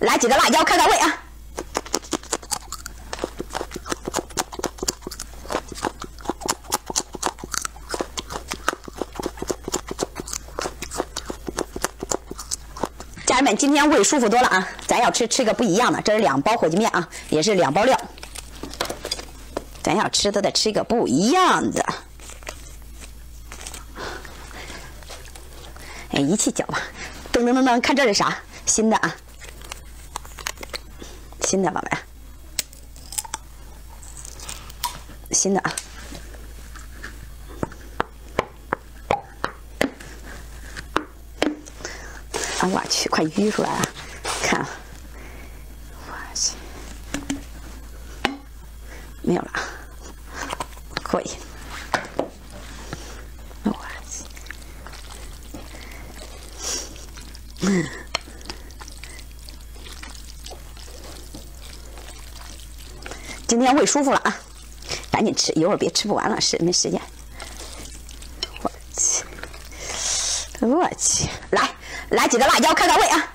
来几个辣椒开开胃啊！家人们，今天胃舒服多了啊，咱要吃个不一样的。这是2包火鸡面啊，也是2包料，咱要吃都得吃个不一样的。 一气搅吧，噔噔噔噔，看这是啥新的啊？新的宝贝，新的啊！啊，我去，快淤出来了，看啊，我去，没有了啊，可以。 今天胃舒服了啊，赶紧吃，一会儿别吃不完了，没时间。我去，我去，来几个辣椒开开胃啊！